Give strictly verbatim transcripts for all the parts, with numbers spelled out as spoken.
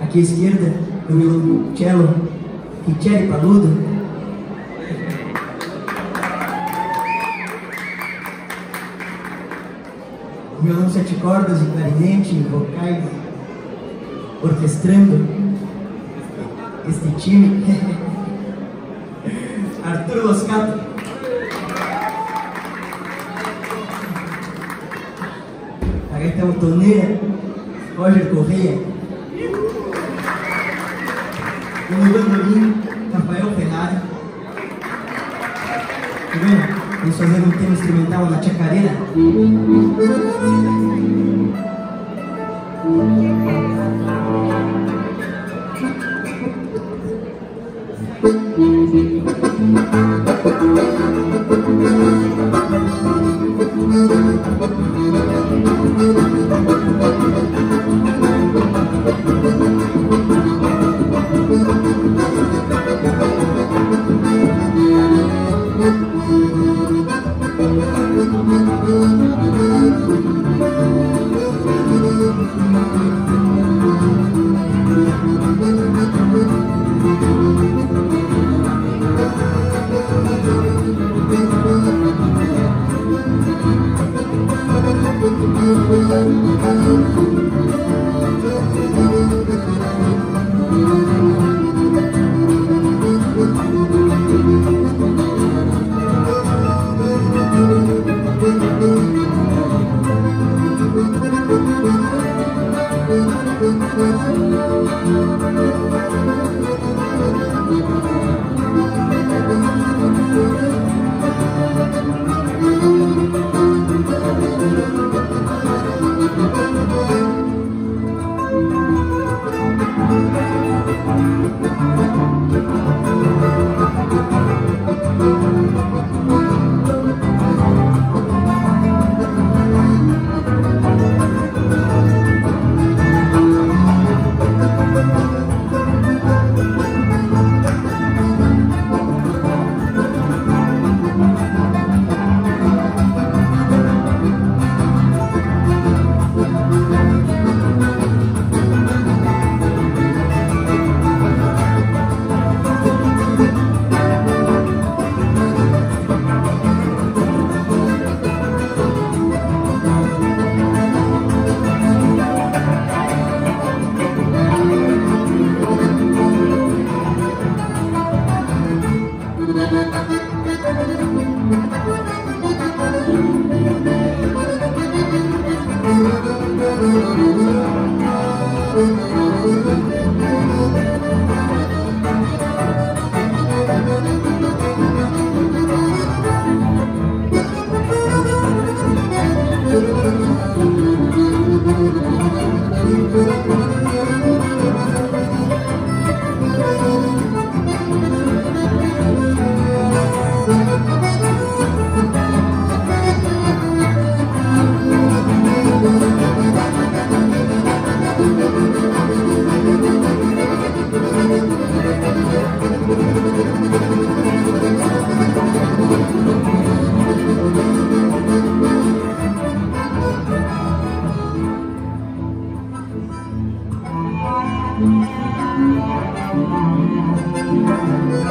Aqui à esquerda, o meu cello, Cicciari Paludo. O violão sete cordas e clarinete, vocais, orquestrando este time. Arthur Moscato. A gaita Otoneira, Roger Correia. O bandolim, Rafael Ferrari. Tá vendo? Vamos fazer um tema instrumental da Chacarera.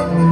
Thank you.